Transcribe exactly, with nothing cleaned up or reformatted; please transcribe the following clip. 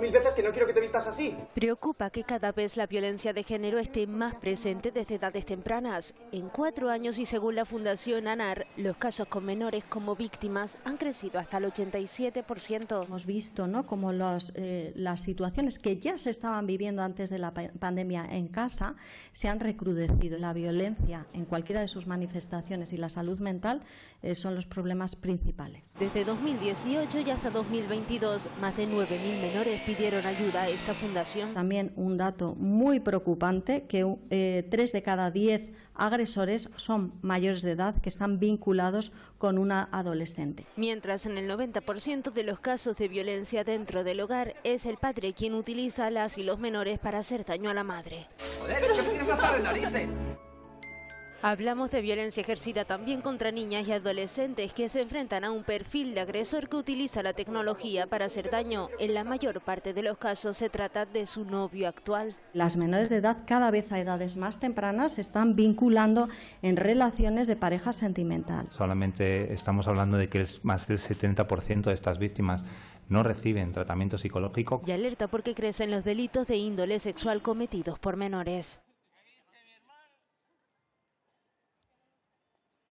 mil veces que no quiero que te vistas así. Preocupa que cada vez la violencia de género esté más presente desde edades tempranas. En cuatro años y según la Fundación ANAR, los casos con menores como víctimas han crecido hasta el ochenta y siete por ciento. Hemos visto, ¿no?, como los, eh, las situaciones que ya se estaban viviendo antes de la pandemia en casa se han recrudecido. La violencia en cualquiera de sus manifestaciones y la salud mental eh, son los problemas principales. Desde dos mil dieciocho y hasta dos mil veintidós, más de nueve mil menores pidieron ayuda a esta fundación. También un dato muy preocupante, que eh, tres de cada diez agresores son mayores de edad que están vinculados con una adolescente. Mientras en el noventa por ciento de los casos de violencia dentro del hogar es el padre quien utiliza a las y los menores para hacer daño a la madre. ¡Joder, es que me tienes hasta las narices! Hablamos de violencia ejercida también contra niñas y adolescentes que se enfrentan a un perfil de agresor que utiliza la tecnología para hacer daño. En la mayor parte de los casos se trata de su novio actual. Las menores de edad cada vez a edades más tempranas se están vinculando en relaciones de pareja sentimental. Solamente estamos hablando de que más del setenta por ciento de estas víctimas no reciben tratamiento psicológico. Y alerta porque crecen los delitos de índole sexual cometidos por menores.